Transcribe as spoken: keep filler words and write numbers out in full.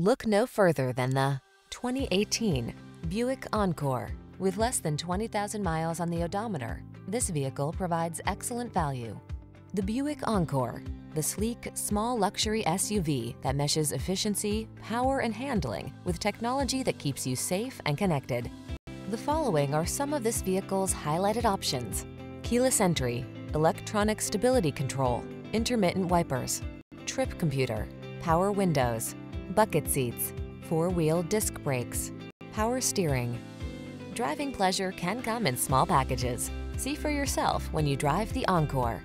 Look no further than the twenty eighteen Buick Encore. With less than twenty thousand miles on the odometer, this vehicle provides excellent value. The Buick Encore, the sleek, small luxury S U V that meshes efficiency, power, and handling with technology that keeps you safe and connected. The following are some of this vehicle's highlighted options: keyless entry, electronic stability control, intermittent wipers, trip computer, power windows, bucket seats, four-wheel disc brakes, power steering. Driving pleasure can come in small packages. See for yourself when you drive the Encore.